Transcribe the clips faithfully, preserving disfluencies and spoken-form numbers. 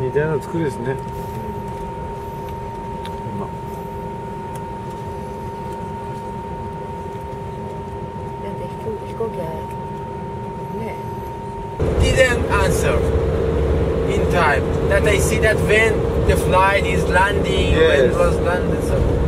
似たような作りですね。Didn't answer in time. That I see that when the flight is landing, yes. When it was landed, so.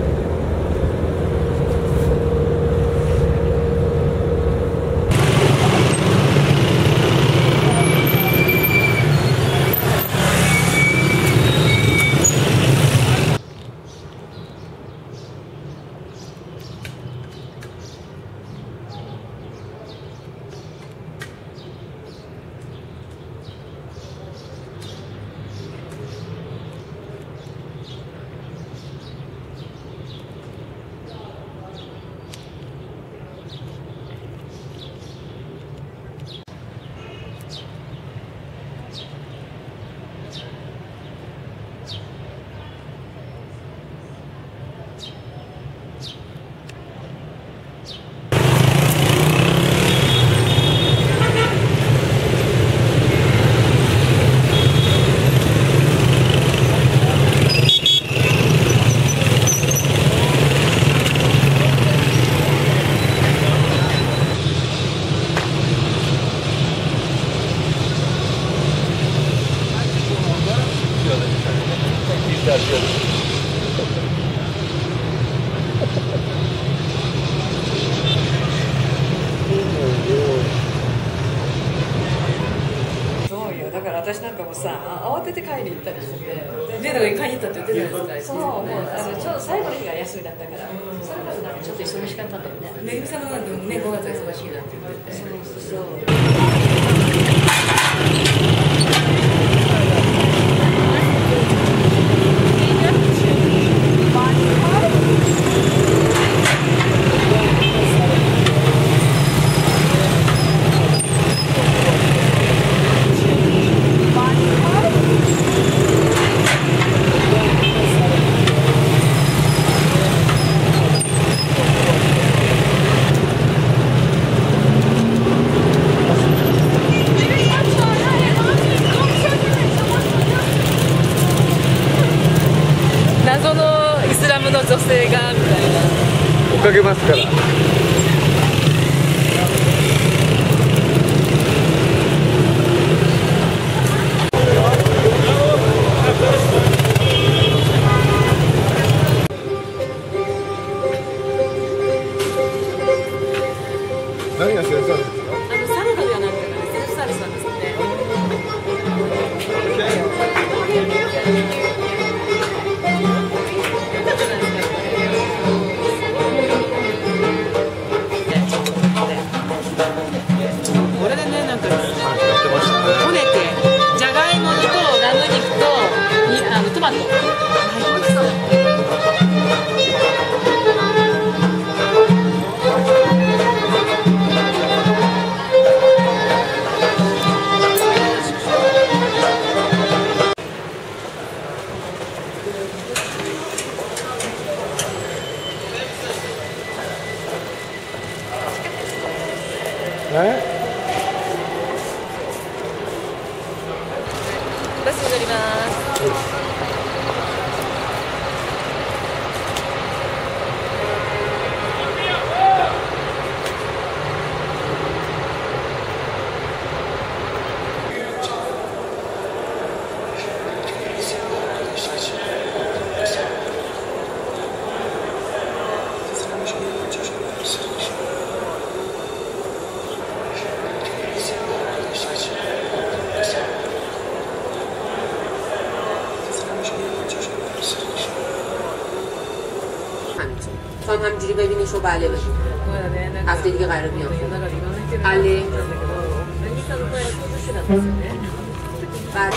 بله بله هفته دیگه قراره بیام علی بعد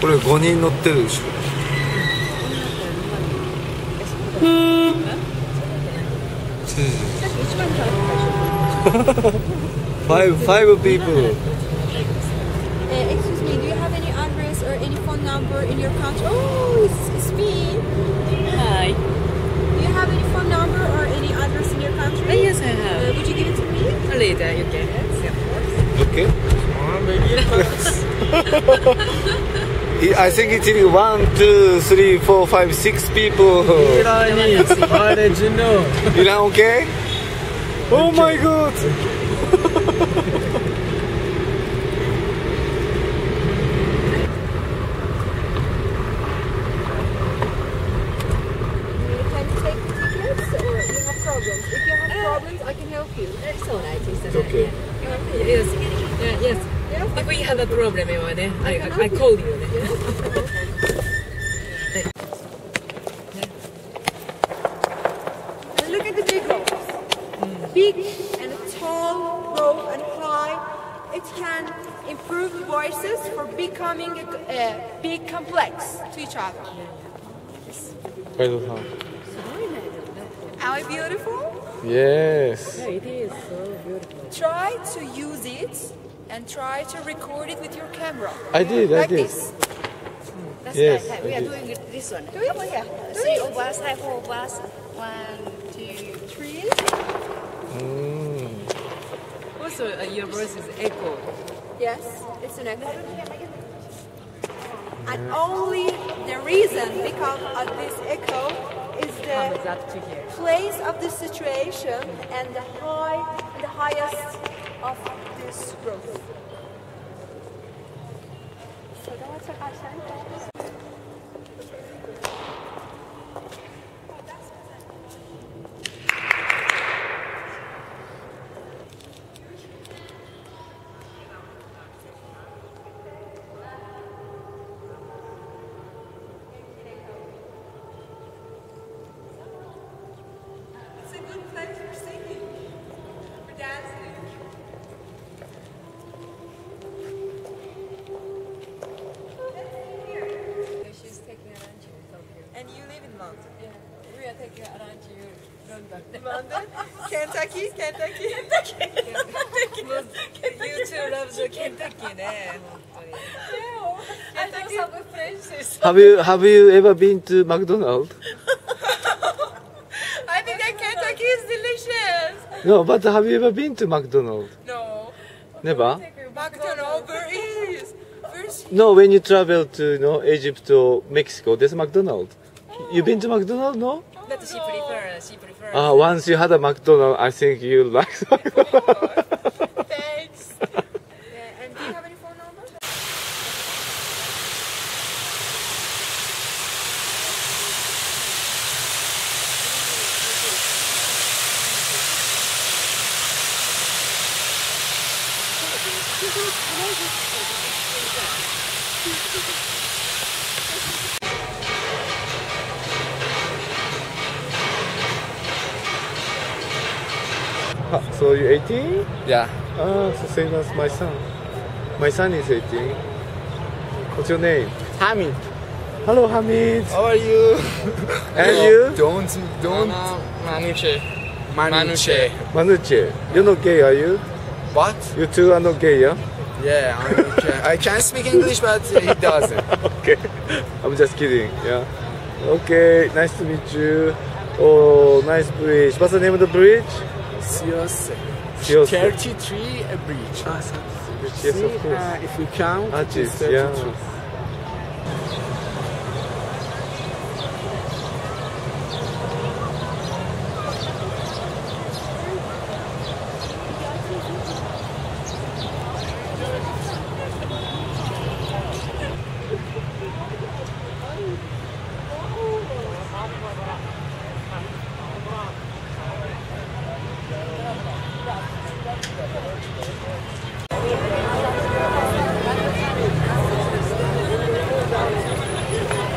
これごにん乗ってるでしょ。うん。five five people. Uh, excuse me, do you have any address or any phone number in your country? Oh, it's, it's me. Hi. Do you have any phone number or any address in your country? Uh, yes, I have. Uh, would you give it to me? Later, you can. Yes, of course. Okay. I think it's one, two, three, four, five, six people. Iranians, how did you know? Iran, okay? Oh my god! Can you take the tickets or you have problems? If you have problems, I can help you. That's all right, it's okay. Yes, uh, yes. If we have a problem, I, I, I call you. Look at the big ropes. Big and tall rope and high. It can improve voices for becoming a, a big complex to each other. Am I beautiful? Yes. Yeah, it is so beautiful. Try to use it. And try to record it with your camera. I did, I did. Like this. That's right. We are doing this one. Do it? Oh, yeah. Three of us, five of us. One, two, three. Mm. Also, uh, your voice is echo. Yes, it's an echo. Yeah. And only the reason because of this echo is the place of the situation and the high, the highest of this growth. Kentucky, Kentucky, Kentucky. Kentucky. Kentucky. You two love the Kentucky, man. Have you have you ever been to McDonald's? I think that Kentucky is delicious. No, but have you ever been to McDonald's? No. Never. McDonald's is. No, when you travel to you know, Egypt or Mexico, there's McDonald's. Oh. You've been to McDonald's, no? But she prefers, she prefers. Ah, once you had a McDonald's, I think you like McDonald's. Oh, thanks. Yeah, and do you have any phone number? So you're eighteen? Yeah. Ah, so same as my son. My son is eighteen. What's your name? Hamid. Hello, Hamid. How are you? And no, you? Don't, don't. Anna Manuche. Manuche. Manuche. You're not gay, are you? What? You two are not gay, yeah? Yeah, I'm okay. I can't speak English, but he doesn't. Okay. I'm just kidding, yeah. Okay, nice to meet you. Oh, nice bridge. What's the name of the bridge? Shiraz. thirty-three a bridge. Ah, thirty-three. Yes, See, of course. Uh, if you count, ah, geez, it's thirty-three. Yeah. Thank you.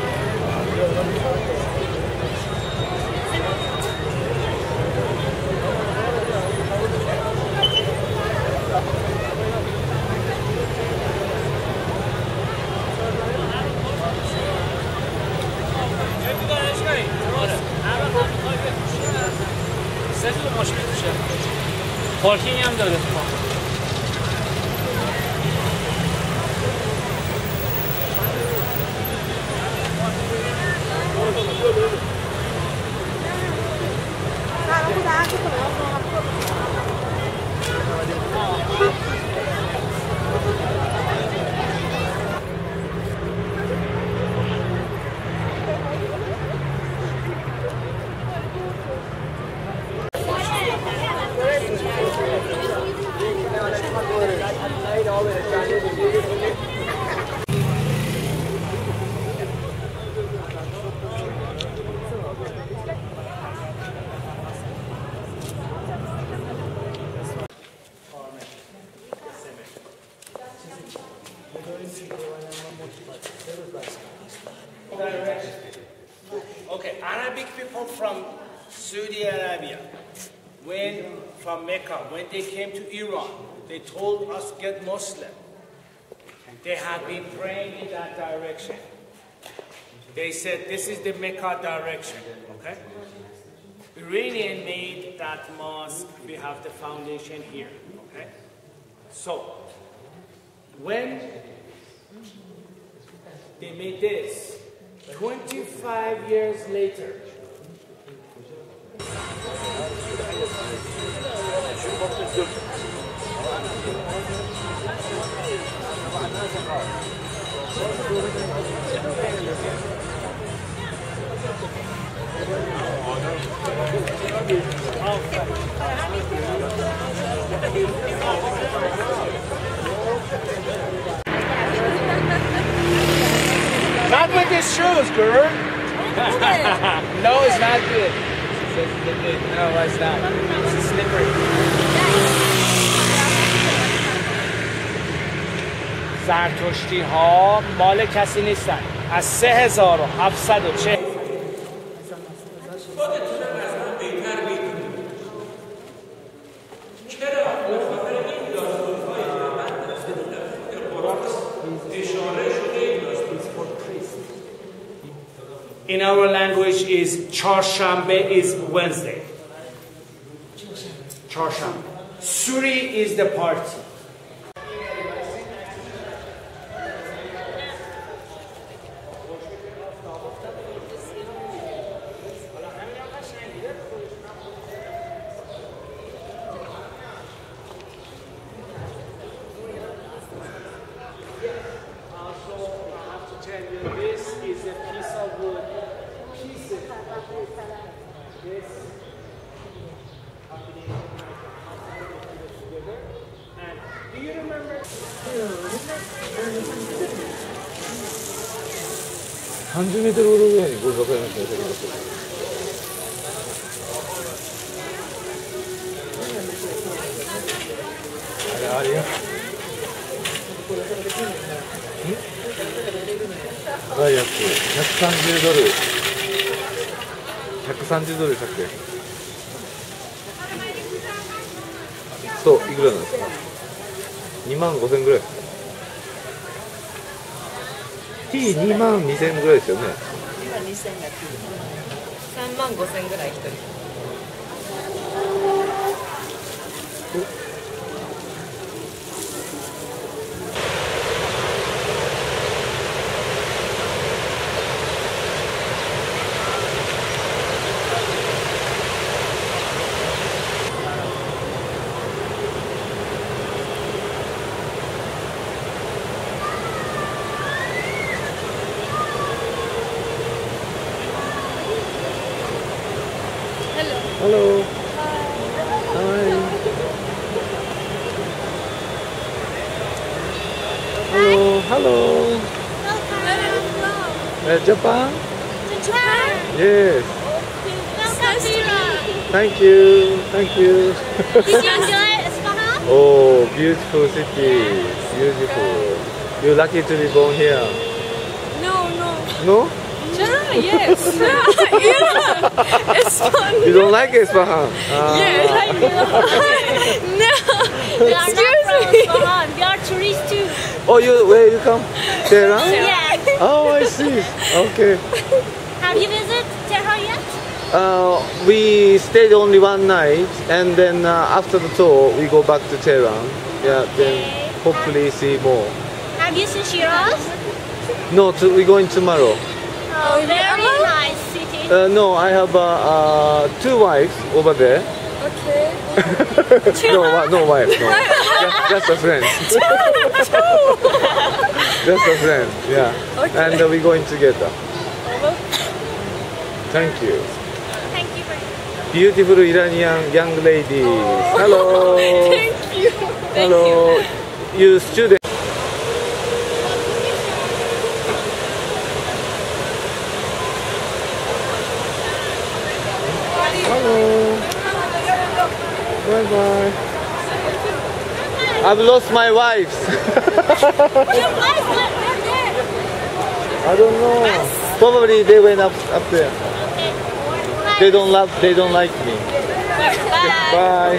پارکینگ هم داره. When they came to Iran, they told us get Muslim. They have been praying in that direction. They said this is the Mecca direction. Okay? Iranian made that mosque. We have the foundation here. Okay? So when they made this, twenty-five years later. Not with these shoes, girl. No, it's not good. No, it's not. It's slippery. زرتشتی ها مال کسی نیستن. از سه هزار و هفتصد و چهل In our language is چهارشنبه is Wednesday. چهارشنبه. Suri is the party. 백 삼십ドルだっけ。そういくらなんですか。にまんごせんぐらい。T にまんにせんぐらいですよね。今にせんが T。さんまんごせんぐらい一人。Japan? Japan? Yes. Thank you. Thank you. Did you enjoy Esfahan? Oh, beautiful city. Beautiful. You're lucky to be born here. No, no. No? No, yes. Esfahan. You don't like Esfahan? Ah. Yes, I do. No. They are Excuse not from Esfahan. They are tourists too. Oh, you, where you come? Tehran? Yeah. Oh, I see. Okay. Have you visited Tehran yet? Uh, we stayed only one night, and then uh, after the tour we go back to Tehran. Yeah, then okay. Hopefully see more. Have you seen Shiraz? No, to, we're going tomorrow. Oh, very nice city. Uh, no, I have uh, uh, two wives over there. Okay. no, no wife. No. just, just a friend. just a friend. Yeah. Okay. And uh, we're going together. Thank you. Thank you very much. Beautiful Iranian young lady. Oh. Hello. Thank you. Hello. Thank you. You student. Hello. Bye bye. I've lost my wife. Your wife went there. I don't know. Probably they went up up there. They don't love. They don't like me. Bye. Bye.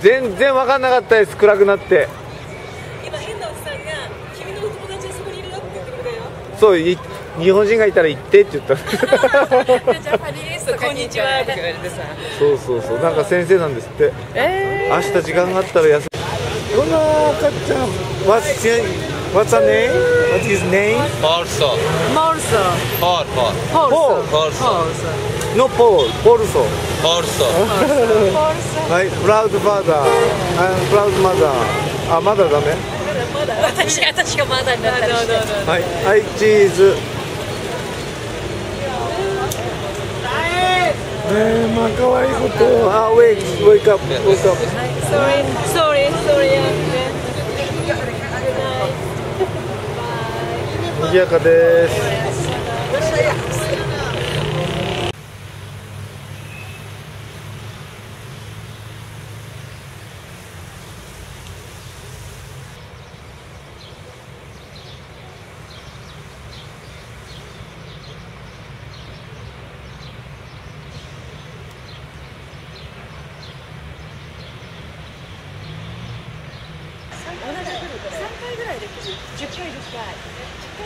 全然分かんなかったです。暗くなって。今変なおっさんが君の友達はそこにいるよって言ってくれたよ。そうい。日本人がいたら行ってって言った。ジャパニーズこんにちはって言われてさ。そうそうそう。なんか先生なんですって。ええー。明日時間があったら休み。この赤ちゃん。What's your What's her name? What's his name? Marzo. Marzo. Paul. Paul. Paul. No Paul. Marzo. Marzo. Marzo. Like proud father and proud mother. あ、まだだね。まだ。私私がまだになったりして。はいはいチーズ。まあ可愛いことを、あ、ウェイク、ウェイクアップ、ウェイクアップ。Sorry, sorry, sorry. 賑やかです。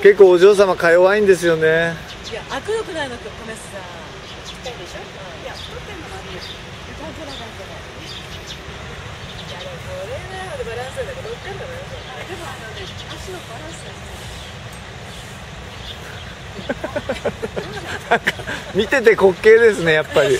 結構お嬢様か弱いんですよね。いや、悪毒なのと米さ。ちっちゃいでしょ。いや、太ってんのもあるよ。太ってなかったね。いや、でもこれなのバランスだけど、乗ってんのもよ。でもあのね、足のバランスだね。見てて滑稽ですね、やっぱり。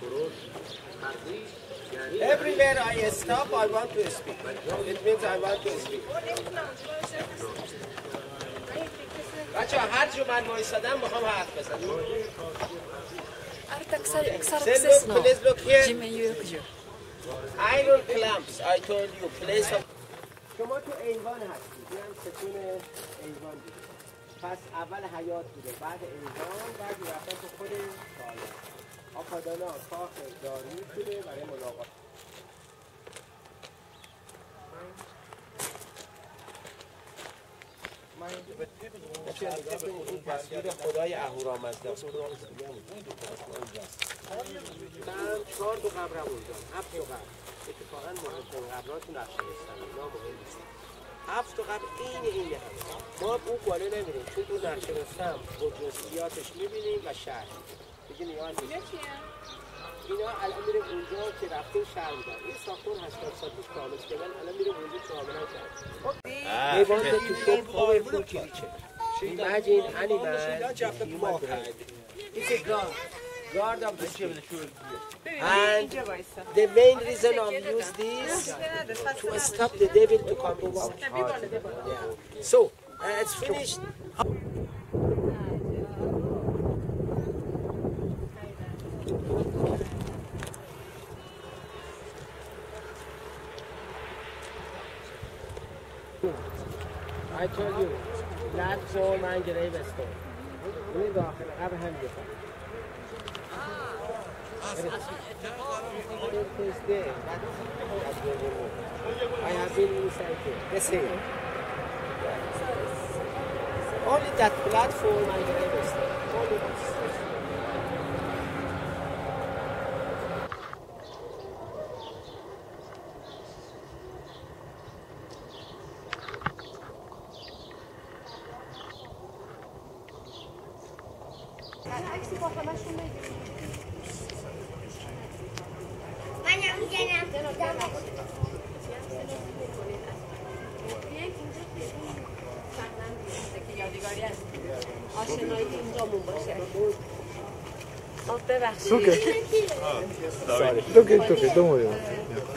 Kurosh, Hamid. Everywhere I stop, I want to speak. It means I want to speak. بچه هر جو من وایسادم میخوام حرف بزنم. Please look here. Iron clamps. I told you. Place of. شما تو ایوان هستید. این هم ستون ایوان بود. پس اول حیات بوده. بعد ایوان. بعد رفت تو خود سالم. آپادانا کاخ دارویی بوده برای ملاقات. این تصویر خدای اهورامزده است. من چهار دو قبر بردم. هفت دو قبر. اتفاقا مهم قبراتون نقشه هستن. اینا مهم نیست. هفت دو قبر اینه اینه هم. ما اون بالا نمیریم. چون تو نقشه هستم با جزئیاتش میبینیم و شهر میگیم اینا نیست. اینا الان میریم اونجا که رفتیم شهر میدن. این ساختمون هشتاد سالیش کامل شده. الان میریم اونجا کاملا کرد. They want to show power for culture. Imagine animals, human. It's a guard, guard of the children. And the main reason I use this to stop the devil to come out. Yeah. So uh, it's finished. I told you, that's all my grave stone. We go after Abraham. I have been inside here. The same. Only that platform my grave stone. Only this. Okay, it's okay, don't worry about it.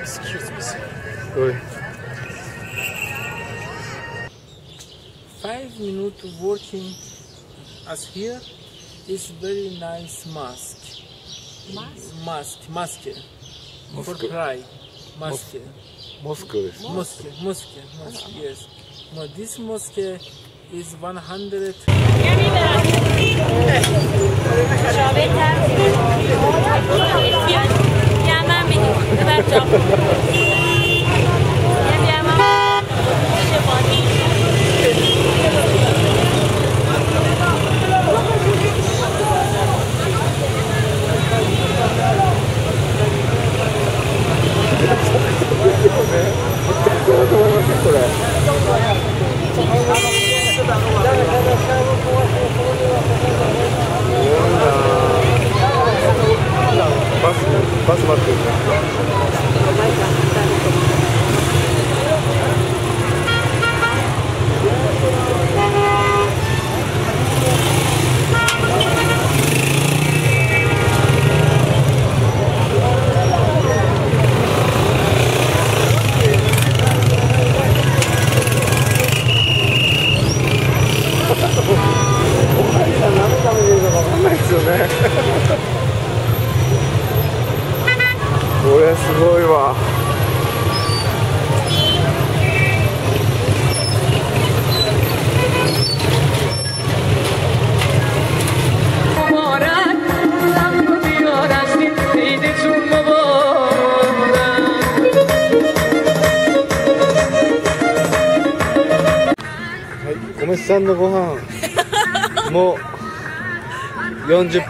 Excuse me, sir. Go ahead. Five minutes working as here is very nice mask. Mask? Mask, mask. For cry. Mask. Mosque. Mosque. Mosque. Mosque. Yes. Now this mosque is one hundred. forty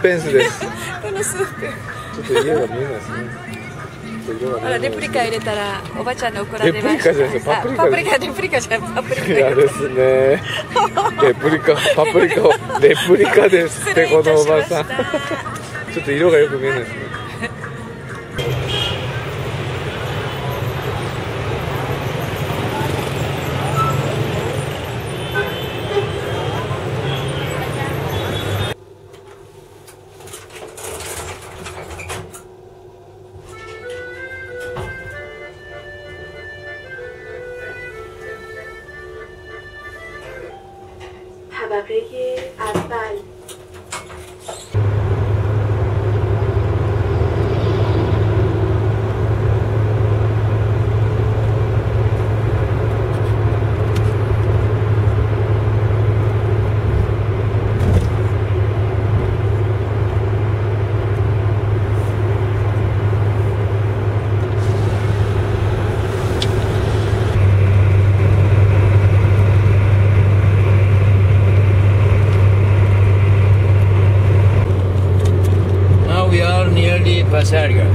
ペンスです。このスープ。ちょっと家が見えないですね。レプリカ入れたらおばちゃんに怒られました。レプリカじゃないですよ、パプリカ。パプリカ、レプリカじゃない、パプリカですね。レプリカ、パプリカ、レプリカですってこのおばさんちょっと色がよく見えないですね。Pasargadae.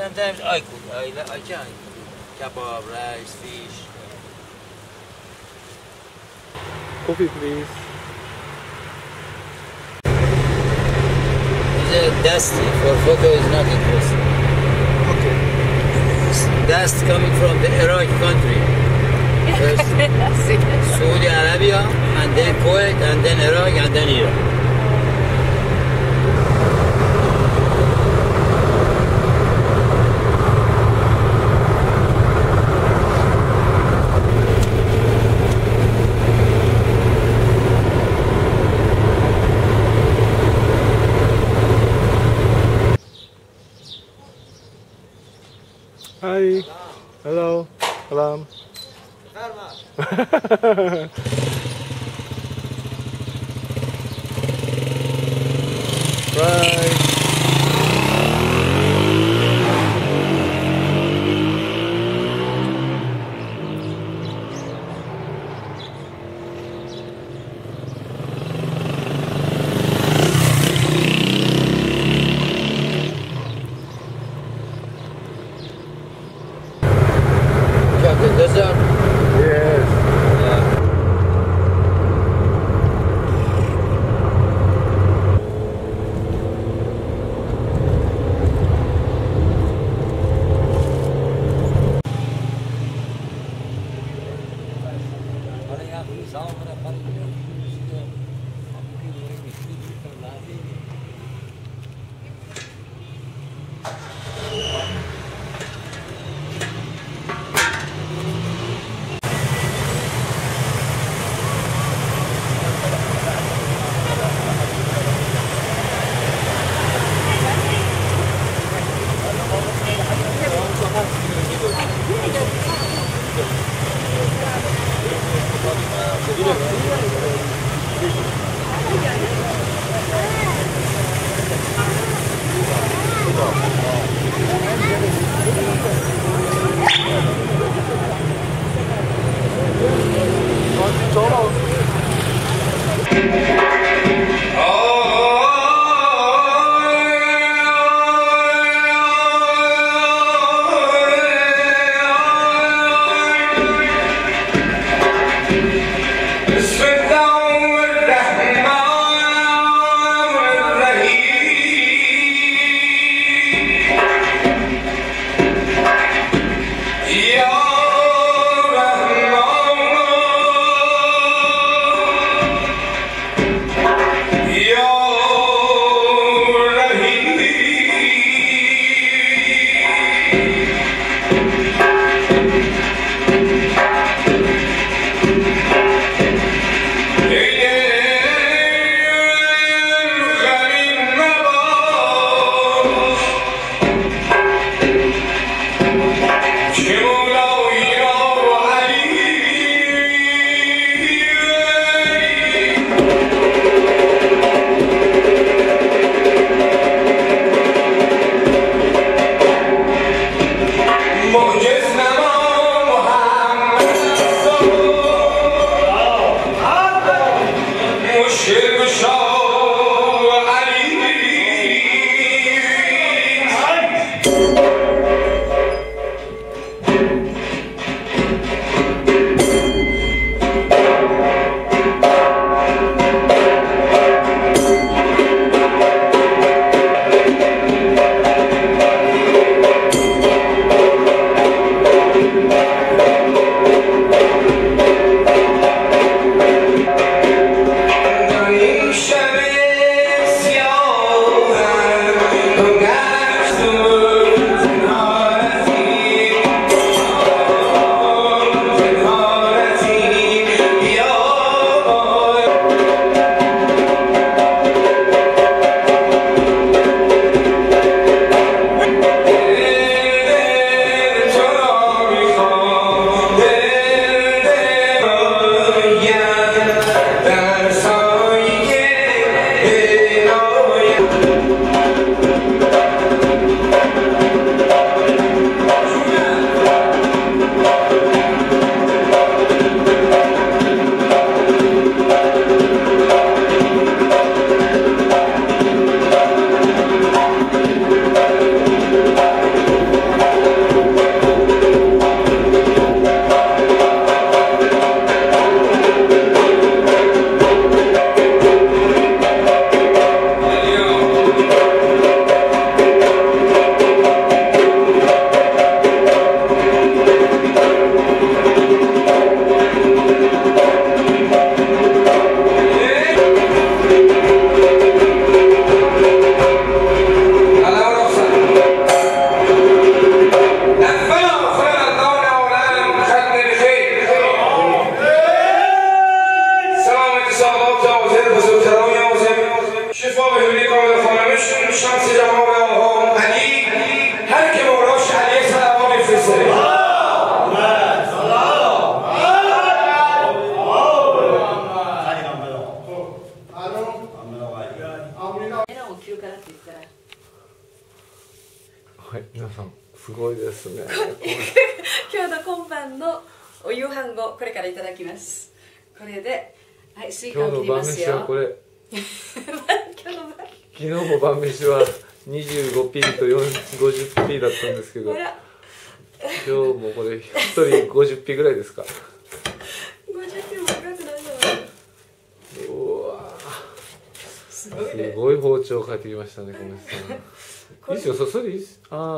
Sometimes I cook, I, I can cook kebab, rice, fish. Coffee please. It's dusty, for photo is not interesting. Okay. It's dust coming from the Iraq country. First Saudi Arabia, and then Kuwait, and then Iraq, and then Iran. Hi. Hello. Salam. Right.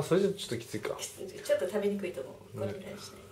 それじゃちょっときついか。ちょっと食べにくいと思う。これぐらいしないと。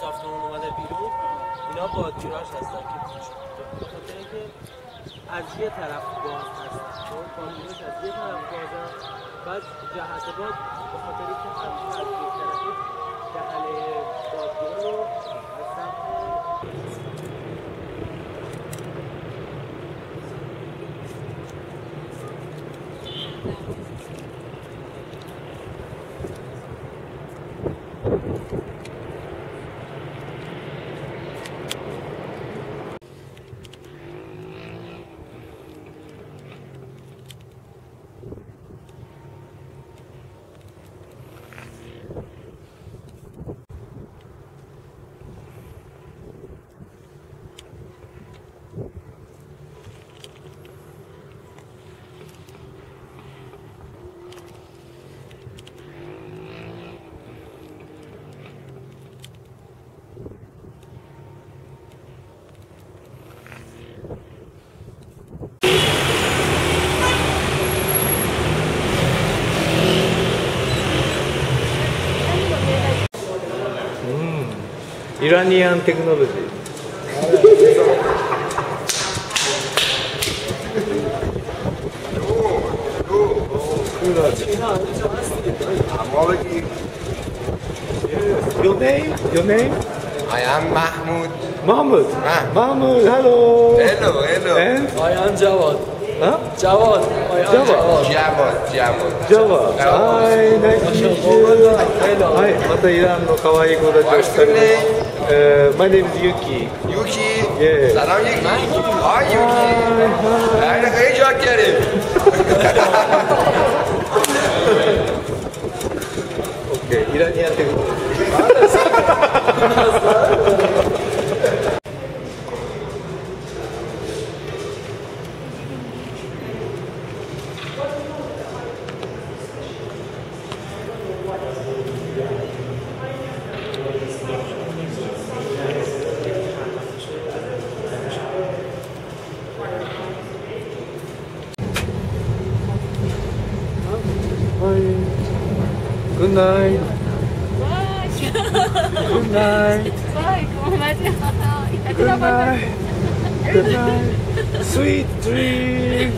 ساختمان اومده بیرون، اینا با کوروش هستن که به خاطر اینکه از یه طرف باز هستن، چون با کوروش از یه طرف بازن، بعد جهت باد به خاطر اینکه همیشه از یه طرفی دهله بازگیران رو از سمت Iranian technology. Your name? Your name? I am Mahmud. Mahmud. Mahmud. Mahmud. Hello. Hello. Hello. And I am Jawad. Huh? Jawad. I am Jawad. Jawad. Jawad. Jawad. Hi. Nice to meet you. Hello. Hi. Mata Iran no kawaii koda joshita. Uh, my name is Yuki. Yuki? Yeah. Salam Yuki. Hi Yuki. Hi Yuki. Hi. I'm very joking. Okay. Iranian technology. Good night. Bye. Good night. Bye. Good night. Good night. Sweet dream.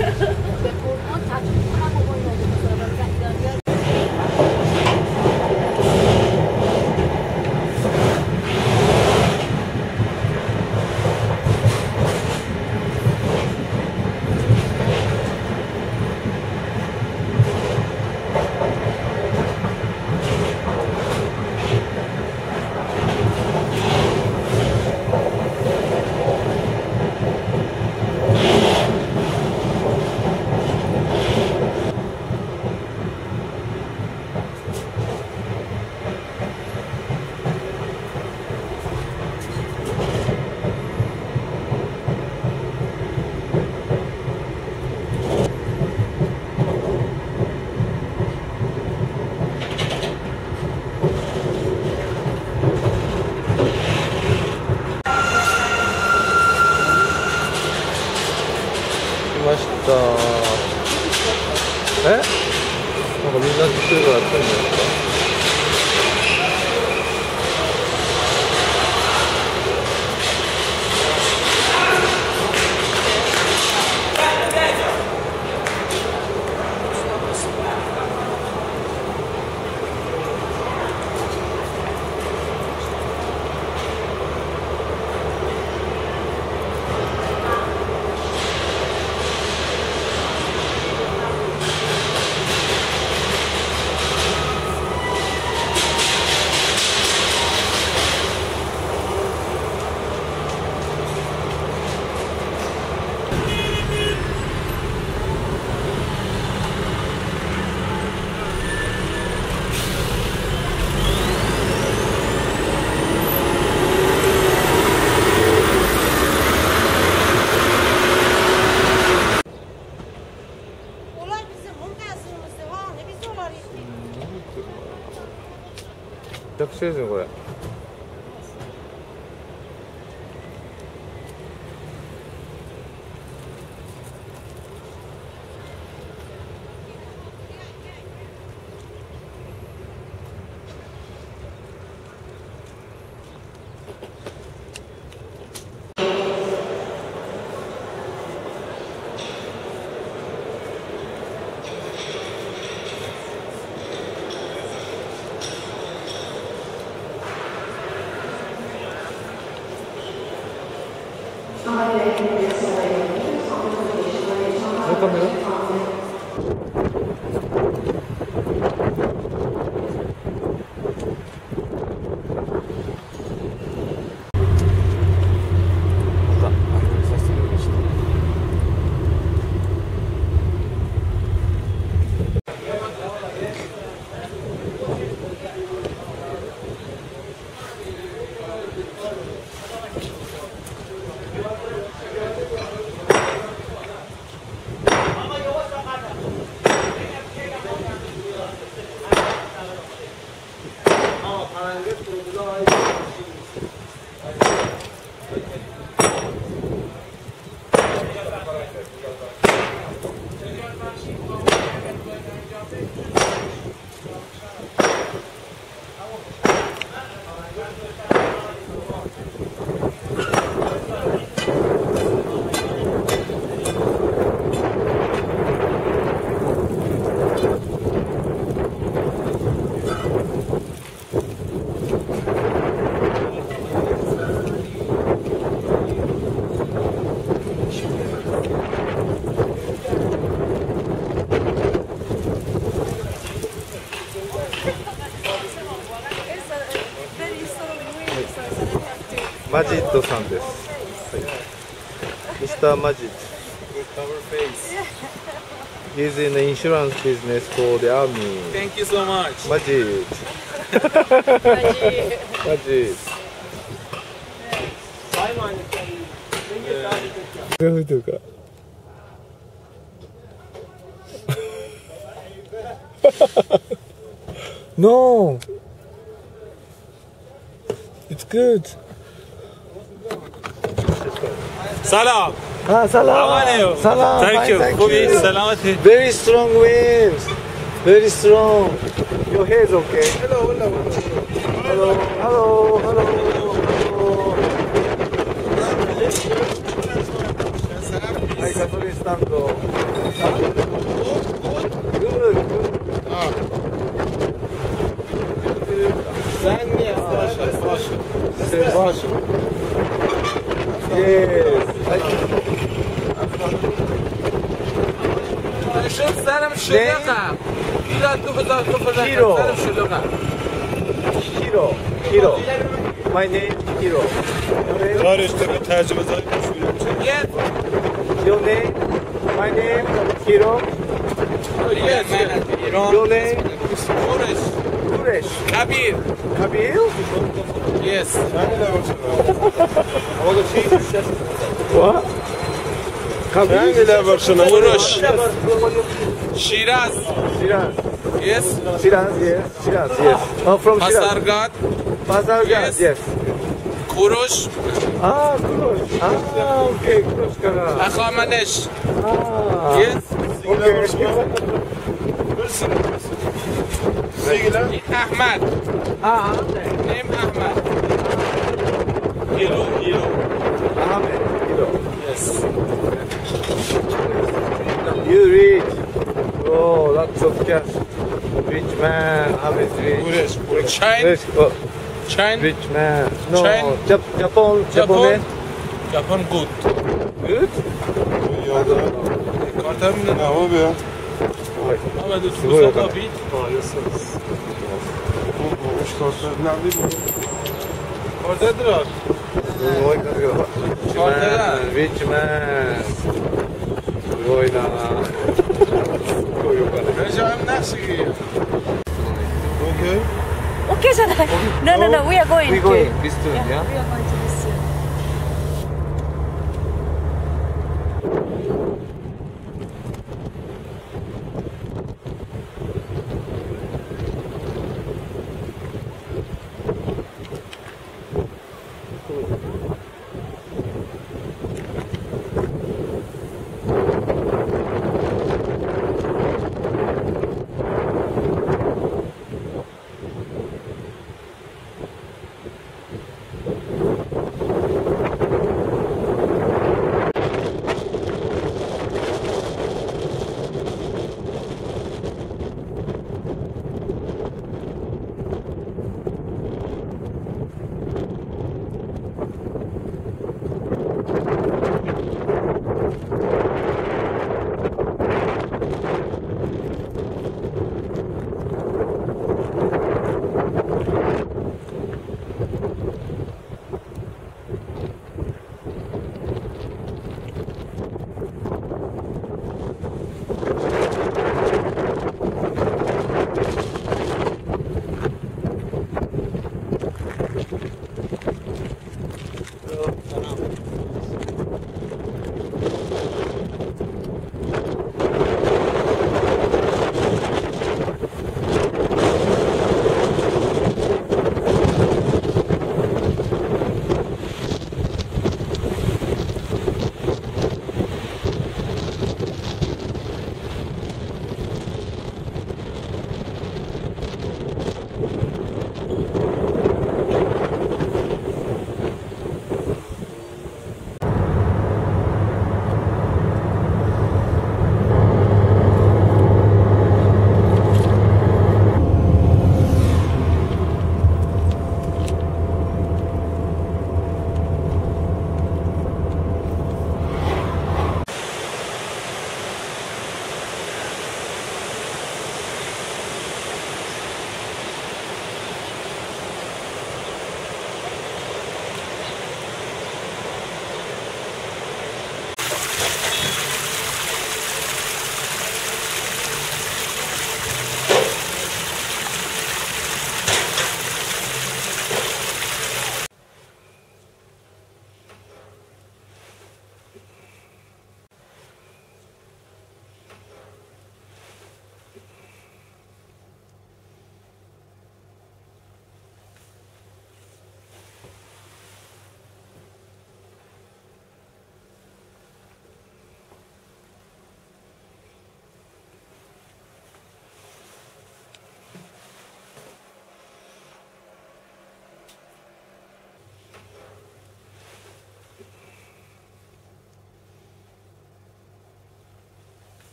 シーズンこれ。マジッドさんです。ミスター Majid. Good cover face. He's in the insurance business for the army. Thank you so much. Majid. Majid. Majid. ノー It's good. Salam. Ah, salam. Salam. Thank you. Thank you. Very strong waves. Very strong. Your hair is okay. Hello, hello, hello. Hello, hello, hello. I can only stand up. Good. My name is Kiro. Your name? My name is Kiro. Your name? Kurosh. Kabil. Kabil? Yes. What? Kabil? Shiraz. Shiraz. Yes? Shiraz, yes. Shiraz, yes. I'm from Pasargadae. Pasargadae, yes. Kurosh. Ah, Kurosh. Ah, okay, Kurosh Kara. Anna Manuche. Ah, yes. Okay. Person. Sigla. Ahmad. Ah, name Ahmad. Kilo, Kilo. Ahmed, Kilo. Yes. You rich. Oh, lots of cash. Rich man, Hamid rich. Kurosh, Kurosh. China. China? Rich man. No, Japan, Japan, Japan. Japan good. Good? I don't know. Can't have me. I hope you. I'm going to do it. Oh, yes, yes. What did you do? What did you do? Rich man. Rich man. It's good. I'm not okay. Okay, so no, no, no, we are going. We going to, this too, yeah, yeah. We are going to this too.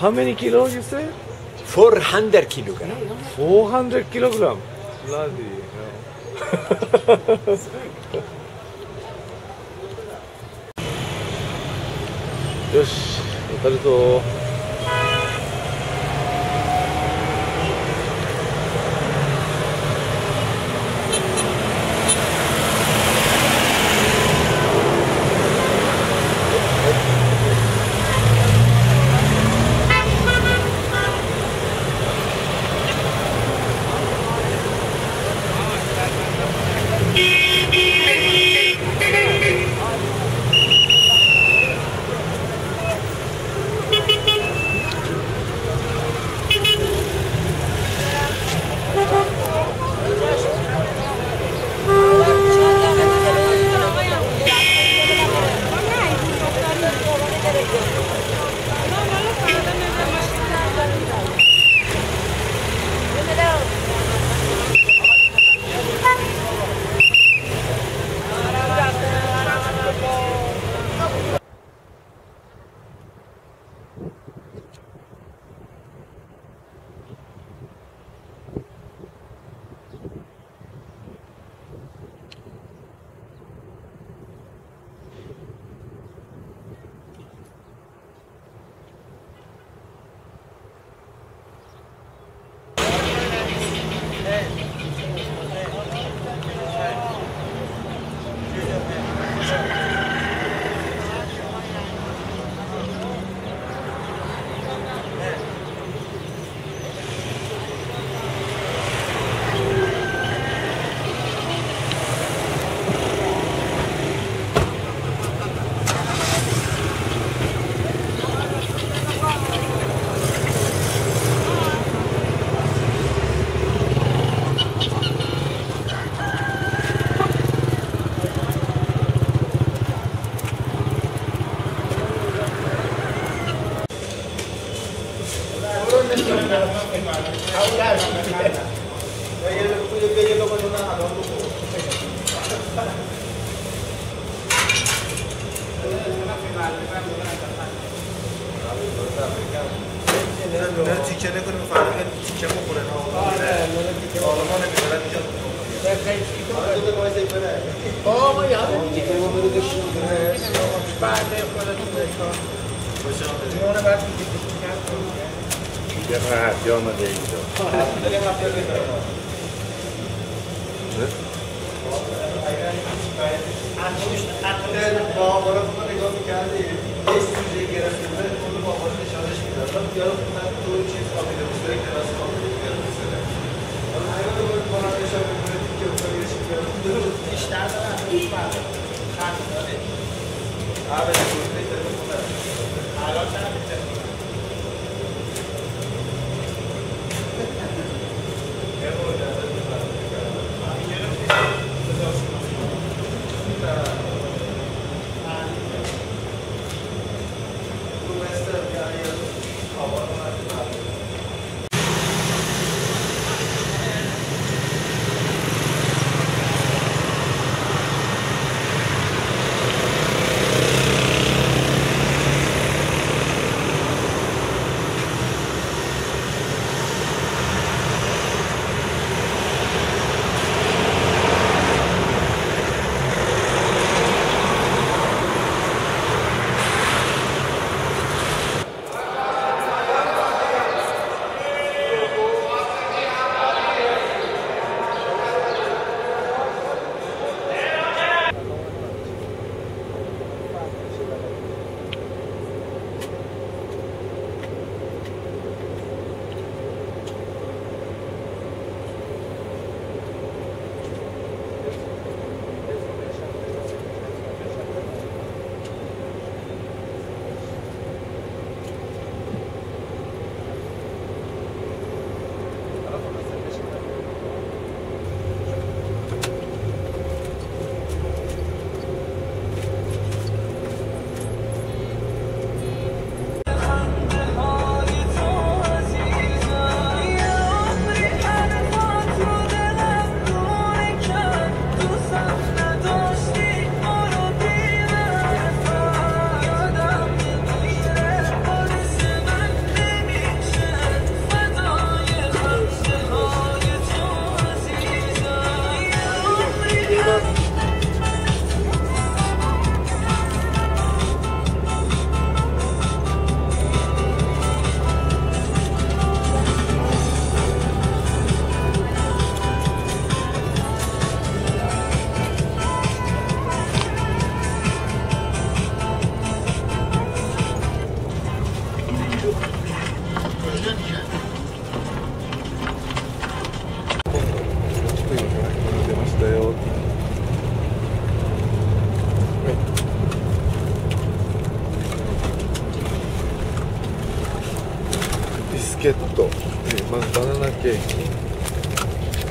How many kilos you say? four hundred kilograms. four hundred kilograms? Bloody hell. Yosh,渡るぞ。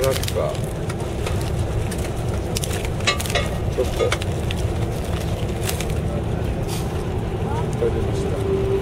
なんかちょっと食べました。